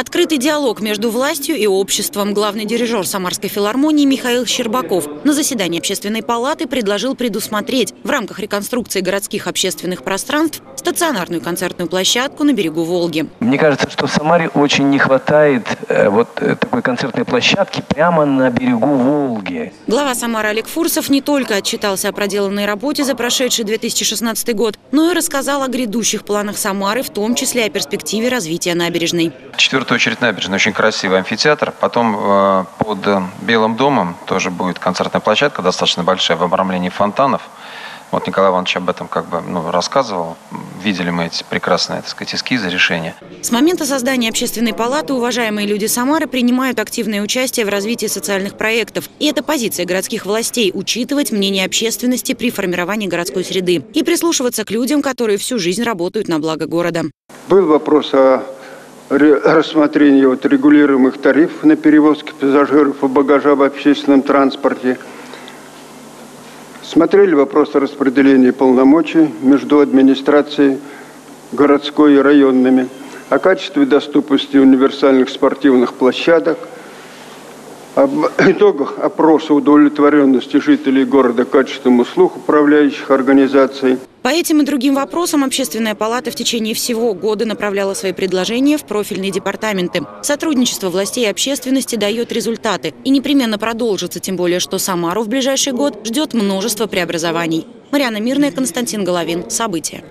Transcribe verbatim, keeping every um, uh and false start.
Открытый диалог между властью и обществом. Главный дирижер Самарской филармонии Михаил Щербаков на заседании общественной палаты предложил предусмотреть в рамках реконструкции городских общественных пространств стационарную концертную площадку на берегу Волги. Мне кажется, что в Самаре очень не хватает вот такой концертной площадки прямо на берегу Волги. Глава Самары Олег Фурсов не только отчитался о проделанной работе за прошедший две тысячи шестнадцатый год, но и рассказал о грядущих планах Самары, в том числе о перспективе развития набережной. Четвертая очередь набережной, очень красивый амфитеатр. Потом под Белым домом тоже будет концертная площадка, достаточно большая, в обрамлении фонтанов. Вот Николай Иванович об этом как бы ну, рассказывал. Видели мы эти прекрасные, так сказать, эскизы, решения. С момента создания общественной палаты уважаемые люди Самары принимают активное участие в развитии социальных проектов. И это позиция городских властей – учитывать мнение общественности при формировании городской среды и прислушиваться к людям, которые всю жизнь работают на благо города. Был вопрос о рассмотрении вот регулируемых тарифов на перевозки пассажиров и багажа в общественном транспорте. Смотрели вопрос о распределении полномочий между администрацией городской и районными, о качестве доступности универсальных спортивных площадок, об итогах опроса удовлетворенности жителей города качеством услуг управляющих организаций. По этим и другим вопросам общественная палата в течение всего года направляла свои предложения в профильные департаменты. Сотрудничество властей и общественности дает результаты и непременно продолжится, тем более, что Самару в ближайший год ждет множество преобразований. Марьяна Мирная, Константин Головин. События.